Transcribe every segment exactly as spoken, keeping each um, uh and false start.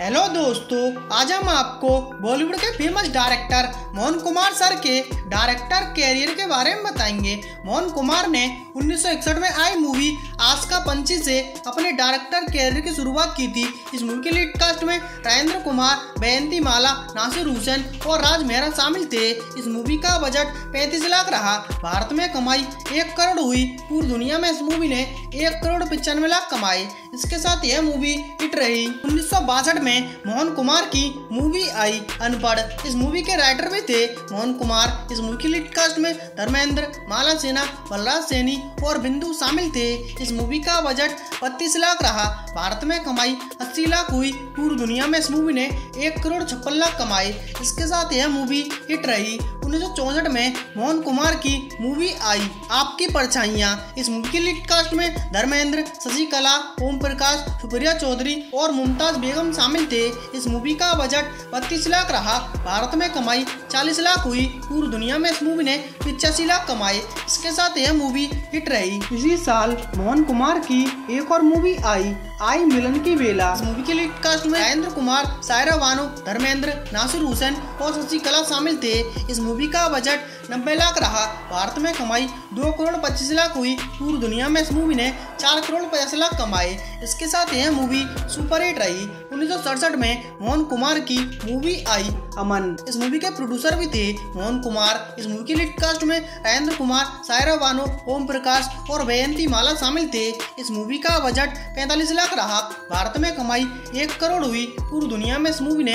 Hello दोस्तों, आज हम आपको बॉलीवुड के famous director Mohan Kumar sir के डायरेक्टर कैरियर के बारे में बताएंगे। मोहन कुमार ने उन्नीस सौ इकसठ में आई मूवी आस का पंछी से अपने डायरेक्टर कैरियर की शुरुआत की थी। इस मूवी के लीड कास्ट में राजेंद्र कुमार, जयंती माला, नासिर हुसैन और राज मेहरा शामिल थे। इस मूवी का बजट पैंतीस लाख रहा। भारत में कमाई एक करोड़ हुई। पूरी दुनिया में इस मूवी ने एक करोड़ पचानवे लाख कमाई। इसके साथ यह मूवी हिट रही। उन्नीस सौ बासठ में मोहन कुमार की मूवी आई अनपढ़। इस मूवी के राइटर भी थे मोहन कुमार। इस मूवी की लीड कास्ट में धर्मेंद्र, माला सेना, बलराज सैनी और बिंदु शामिल थे। इस मूवी का बजट बत्तीस लाख रहा। भारत में कमाई अस्सी लाख हुई। पूरी दुनिया में इस मूवी ने एक करोड़ छप्पन लाख कमाई। इसके साथ यह मूवी हिट रही। उन्नीस सौ चौसठ में मोहन कुमार की मूवी आई आपकी परछाइया। इस मूवी की लीड कास्ट में धर्मेंद्र, शशि कला, ओम प्रकाश, सुप्रिया चौधरी और मुमताज बेगम शामिल थे। इस मूवी का बजट बत्तीस लाख रहा। भारत में कमाई चालीस लाख हुई। पूरी दुनिया में इस मूवी ने पचासी लाख कमाई। इसके साथ यह मूवी हिट रही। इसी साल मोहन कुमार की एक और मूवी आई आई मिलन की वेला। इस मूवी के लीड कास्ट में राजेंद्र कुमार, सायरा बानो, धर्मेंद्र, नासिर हुसैन और शशि कला शामिल थे। इस मूवी का बजट नब्बे लाख रहा। भारत में कमाई दो करोड़ पच्चीस लाख हुई। पूरी दुनिया में इस मूवी ने चार करोड़ पचास लाख कमाए। इसके साथ यह मूवी सुपरहिट रही। उन्नीस सौ सड़सठ में मोहन कुमार की मूवी आई अमन। इस मूवी के प्रोड्यूसर भी थे मोहन कुमार। इस मूवी की लीड कास्ट में राजेंद्र कुमार, सायरा बानो, ओम प्रकाश और वैजयंती माला शामिल थे। इस मूवी का बजट पैंतालीस लाख रहा। भारत में कमाई एक करोड़ हुई। पूरी दुनिया में इस मूवी ने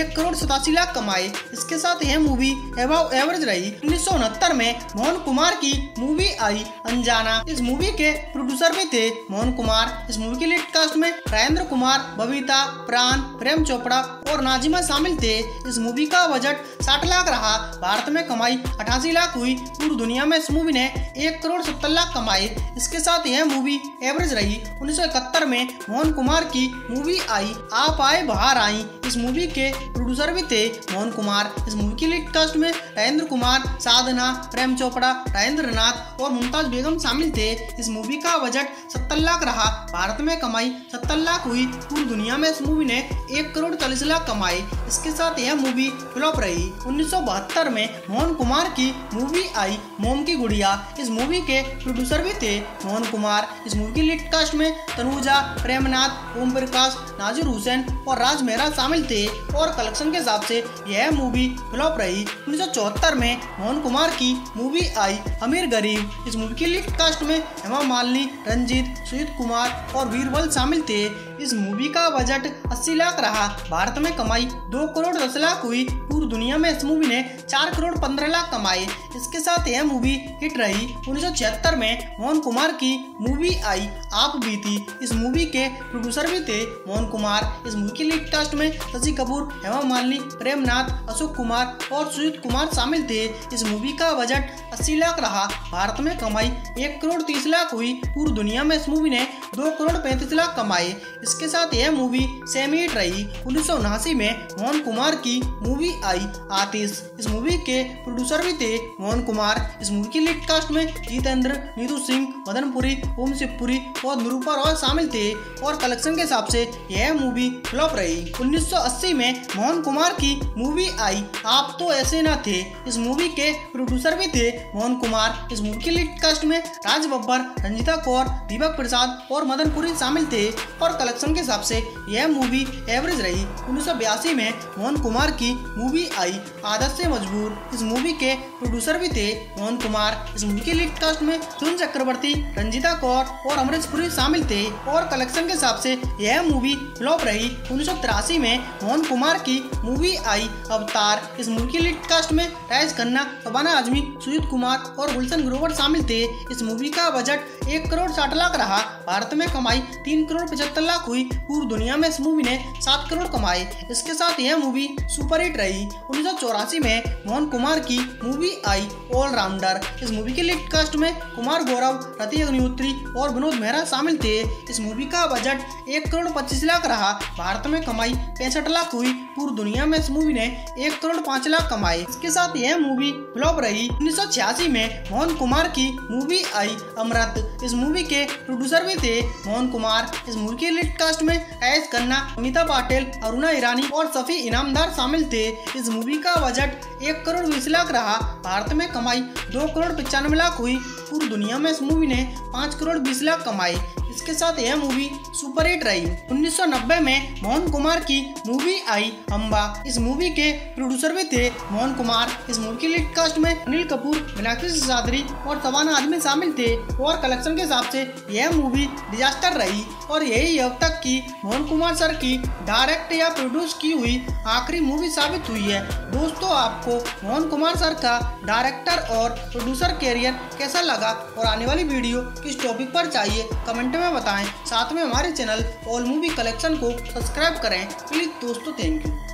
एक करोड़ सतासी लाख कमाए। इसके साथ यह मूवी एबाव एवरेज रही। उन्नीस सौ उनहत्तर में मोहन कुमार की मूवी आई अंजाना। इस मूवी के प्रोड्यूसर भी थे मोहन कुमार। इस मूवी के लीड कास्ट में राजेंद्र कुमार, बबीता, प्राण, प्रेम चोपड़ा और नाजिमा शामिल थे। इस मूवी का बजट साठ लाख रहा। भारत में कमाई अठासी लाख हुई। पूरी दुनिया में इस मूवी ने एक करोड़ सत्तर लाख कमाए। इसके साथ यह मूवी एवरेज रही। उन्नीस सौ इकहत्तर में मोहन कुमार की मूवी आई आप आए बाहर आई। इस मूवी के प्रोड्यूसर भी थे मोहन कुमार। इस मूवी की लीड कास्ट में राजेंद्र कुमार, साधना, प्रेम चोपड़ा, राजेंद्र नाथ और मुमताज बेगम शामिल थे। इस मूवी का बजट सत्तर लाख रहा। भारत में कमाई सत्तर लाख हुई। पूरी दुनिया में इस मूवी ने एक करोड़ चालीस लाख कमाई। इसके साथ यह मूवी फ्लॉप रही। उन्नीस सौ बहत्तर में मोहन कुमार की मूवी आई मोम की गुड़िया। इस मूवी के प्रोड्यूसर भी थे मोहन कुमार। इस मूवी की लीड कास्ट में तनुजा, प्रेमनाथ, ओम प्रकाश, नाजिर हुसैन और राज मेहरा शामिल थे और कलेक्शन के हिसाब से यह मूवी फ्लॉप रही। उन्नीस सौ चौहत्तर में मोहन कुमार की मूवी आई अमीर गरीब। इस मूवी की लीड कास्ट में हेमा मालिनी, रंजित, सुजित कुमार और वीरबल शामिल थे। इस मूवी का बजट अस्सी लाख रहा। भारत में कमाई दो करोड़ दस लाख हुई। पूरी दुनिया में इस मूवी ने चार करोड़ पंद्रह लाख कमाए। इसके साथ यह मूवी हिट रही। उन्नीस सौ छिहत्तर में मोहन कुमार की मूवी आई आप बीती। इस मूवी के प्रोड्यूसर भी थे मोहन कुमार। इस मूवी की लीड कास्ट में शशि कपूर, हेमा मालिनी, प्रेमनाथ, अशोक कुमार और सुजित कुमार शामिल थे। इस मूवी का बजट अस्सी लाख रहा। भारत में कमाई एक करोड़ तीस लाख हुई। पूरी दुनिया में इस मूवी ने दो करोड़ पैंतीस लाख कमाए। इसके साथ यह मूवी सेमी हिट रही। उन्नीस सौ उनासी में मोहन कुमार की मूवी आई आतिश। इस मूवी के प्रोड्यूसर भी थे मोहन कुमार। इस मूवी की लीड कास्ट में जितेंद्र, नीतू सिंह, मदनपुरी, ओम शिवपुरी और निरूपा रॉय शामिल थे और कलेक्शन के हिसाब से यह मूवी फ्लॉप रही। उन्नीस सौ अस्सी में मोहन कुमार की मूवी आई आप तो ऐसे ना थे। इस मूवी के प्रोड्यूसर भी थे मोहन कुमार। इस मूवी की लीड कास्ट में राज बब्बर, रंजिता कौर, दीपक प्रसाद और मदनपुरी शामिल थे और कलेक्शन के हिसाब से यह मूवी एवरेज रही। उन्नीस सौ बयासी में मोहन कुमार की मूवी आई आदत से मजबूर। इस मूवी के प्रोड्यूसर भी थे मोहन कुमार। इस मूवी की लीड कास्ट में सुन चक्रवर्ती, रंजिता कौर और अमरीश पुरी शामिल थे और कलेक्शन के हिसाब से यह मूवी फ्लॉप रही। उन्नीस सौ तिरासी में मोहन कुमार की मूवी आई अवतार। इस मूवी की लीड कास्ट में राज खन्ना, शबाना आजमी, सुजित कुमार और गुलशन ग्रोवर शामिल थे। इस मूवी का बजट एक करोड़ साठ लाख रहा। भारत में कमाई तीन करोड़ पचहत्तर लाख हुई। पूरी दुनिया में इस मूवी ने सात करोड़ कमाए। इसके साथ यह मूवी सुपरहिट रही। उन्नीस सौ चौरासी में मोहन कुमार की मूवी आई ऑलराउंडर। इस मूवी के लीड कास्ट में कुमार गौरव, रति अग्निहोत्री और विनोद मेहरा शामिल थे। इस मूवी का बजट एक करोड़ पच्चीस लाख रहा। भारत में कमाई पैंसठ लाख हुई। पूरी दुनिया में इस मूवी ने एक करोड़ पाँच लाख कमाए। इसके साथ यह मूवी फ्लॉप रही। उन्नीस सौ छियासी में मोहन कुमार की मूवी आई अमृत। इस मूवी के प्रोड्यूसर भी थे मोहन कुमार। इस मूवी की लीड कास्ट में एस खन्ना, अमिताभ पटेल, अरुणा ईरानी और सफी इनामदार शामिल थे। इस मूवी का बजट एक करोड़ बीस लाख रहा। भारत में कमाई दो करोड़ पचानवे लाख हुई। पूरी दुनिया में इस मूवी ने पाँच करोड़ बीस लाख कमाई। इसके साथ यह मूवी सुपरहिट रही। उन्नीस सौ नब्बे में मोहन कुमार की मूवी आई अम्बा। इस मूवी के प्रोड्यूसर भी थे मोहन कुमार। इस मूवी की लीड कास्ट में अनिल कपूर, मीनाक्षी चौधरी और शबाना आजमी शामिल थे और कलेक्शन के हिसाब से यह मूवी डिजास्टर रही और यही अब तक की मोहन कुमार सर की डायरेक्ट या प्रोड्यूस की हुई आखिरी मूवी साबित हुई है। दोस्तों, आपको मोहन कुमार सर का डायरेक्टर और प्रोड्यूसर कैरियर कैसा लगा और आने वाली वीडियो किस टॉपिक पर चाहिए कमेंट में बताएं। साथ में हमारे चैनल ऑल मूवी कलेक्शन को सब्सक्राइब करें प्लीज दोस्तों। Thank you.